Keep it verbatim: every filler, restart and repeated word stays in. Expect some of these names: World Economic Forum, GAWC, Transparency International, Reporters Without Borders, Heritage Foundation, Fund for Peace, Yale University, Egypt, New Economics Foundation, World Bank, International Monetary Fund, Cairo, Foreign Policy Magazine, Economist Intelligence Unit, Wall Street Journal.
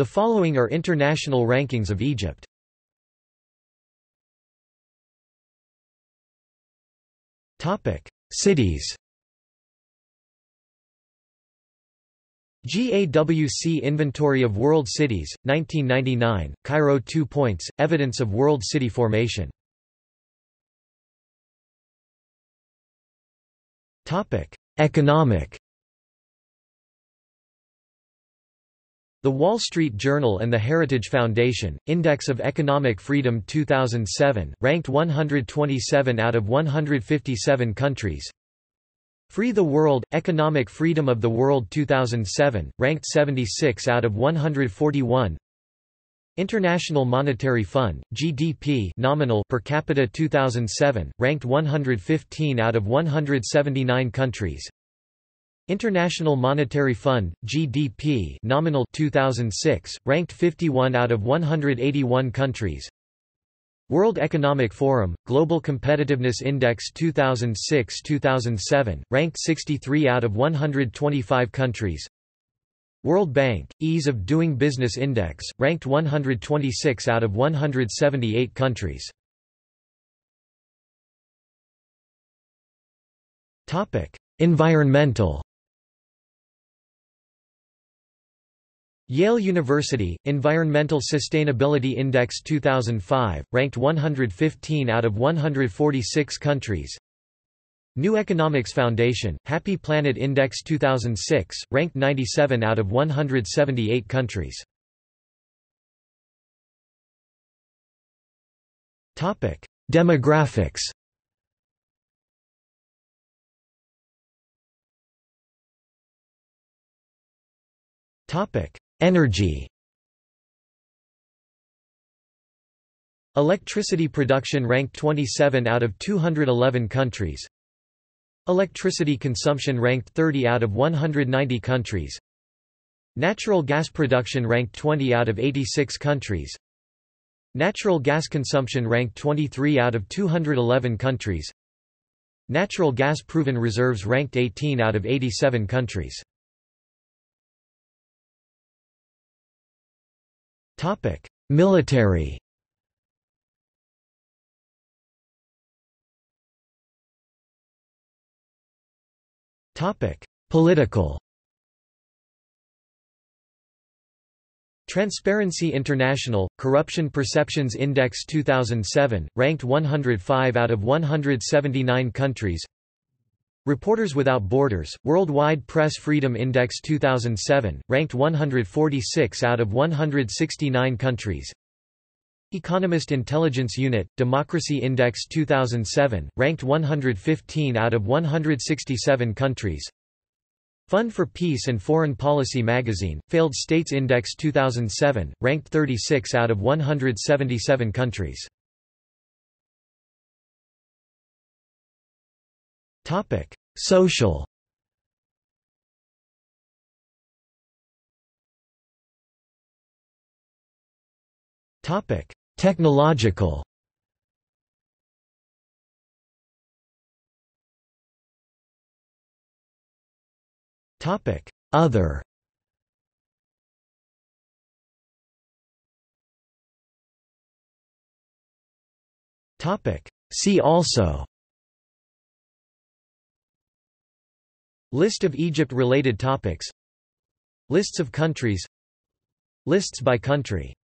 The following are international rankings of Egypt. Topic: Cities. G A W C Inventory of World Cities, nineteen ninety-nine, Cairo two points, Evidence of World City Formation. Economic. The Wall Street Journal and the Heritage Foundation, Index of Economic Freedom two thousand seven, ranked one hundred twenty-seven out of one hundred fifty-seven countries. Free the World, Economic Freedom of the World two thousand seven, ranked seventy-six out of one hundred forty-one. International Monetary Fund, G D P nominal per capita two thousand seven, ranked one hundred fifteen out of one hundred seventy-nine countries. International Monetary Fund, G D P nominal two thousand six, ranked fifty-one out of one hundred eighty-one countries. World Economic Forum, Global Competitiveness Index two thousand six to two thousand seven, ranked sixty-three out of one hundred twenty-five countries. World Bank, Ease of Doing Business Index, ranked one hundred twenty-six out of one hundred seventy-eight countries. Environmental. Yale University, Environmental Sustainability Index two thousand five, ranked one hundred fifteen out of one hundred forty-six countries. New Economics Foundation, Happy Planet Index two thousand six, ranked ninety-seven out of one hundred seventy-eight countries. Demographics. Energy. Electricity production ranked twenty-seven out of two hundred eleven countries. Electricity consumption ranked thirty out of one hundred ninety countries. Natural gas production ranked twenty out of eighty-six countries. Natural gas consumption ranked twenty-three out of two hundred eleven countries. Natural gas proven reserves ranked eighteen out of eighty-seven countries. Topic: Military. Topic: Political. Transparency International, Corruption Perceptions Index two thousand seven, ranked one hundred five out of one hundred seventy-nine countries. Reporters Without Borders, Worldwide Press Freedom Index two thousand seven, ranked one hundred forty-six out of one hundred sixty-nine countries. Economist Intelligence Unit, Democracy Index two thousand seven, ranked one hundred fifteen out of one hundred sixty-seven countries. Fund for Peace and Foreign Policy Magazine, Failed States Index two thousand seven, ranked thirty-six out of one hundred seventy-seven countries. Topic: Social. Topic: Technological. Topic: Other. Topic: See also. List of Egypt-related topics. Lists of countries. Lists by country.